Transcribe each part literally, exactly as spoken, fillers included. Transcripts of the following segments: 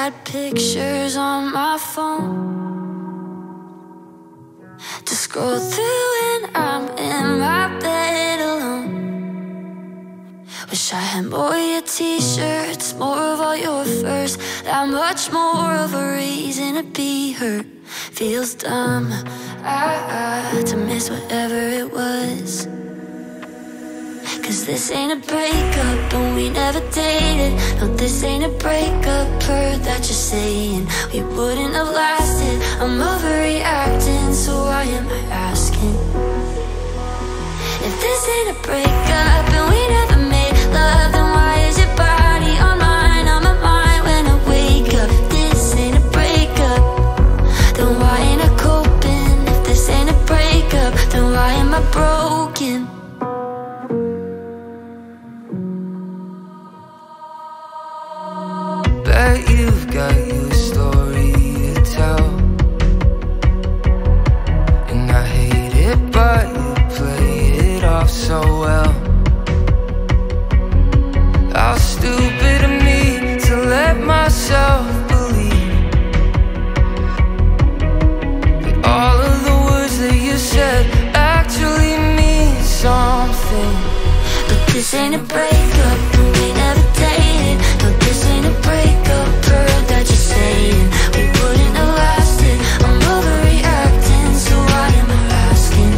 had pictures on my phone to scroll through, and I'm in my bed alone. Wish I had more of your t-shirts, more of all your furs, that much more of a reason to be hurt. Feels dumb I, I, to miss whatever it was, cause this ain't a breakup and we never dated. No, this ain't a breakup, heard that you're saying. We wouldn't have lasted, I'm overreacting, so why am I asking? If this ain't a breakup and we never made love, then why is your body on mine, on my mind when I wake up? If this ain't a breakup, then why ain't I coping? If this ain't a breakup, then why am I broken? Got you a story to tell, and I hate it, but you play it off so well. How stupid of me to let myself believe that all of the words that you said actually mean something. But this ain't a breakup, we never dated. No, this ain't a breakup, heard that you're saying. We wouldn't have lasted, I'm overreacting, so why am I asking?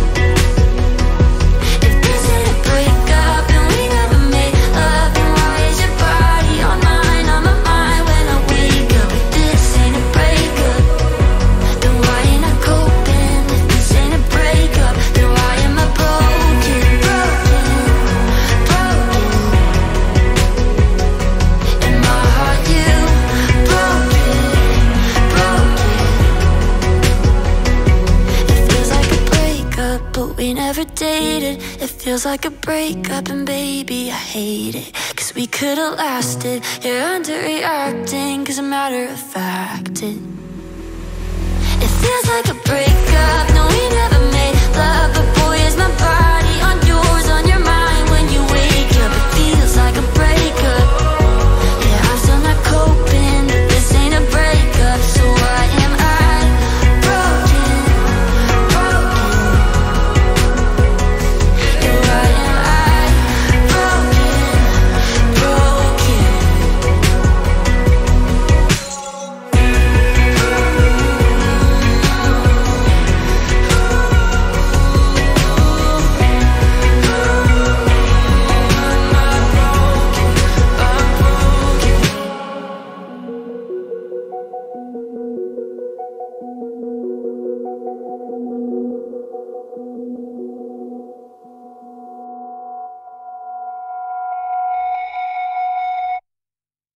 If this ain't a breakup and we never made love, then why is your body on mine, on my mind when I wake up? If this ain't a breakup, then why ain't I coping? If this ain't a breakup, then why am I broken? We never dated, it feels like a breakup, and baby, I hate it, cause we could've lasted. You're underreacting, cause a matter of fact, it, it feels like a breakup. No, we never made love, but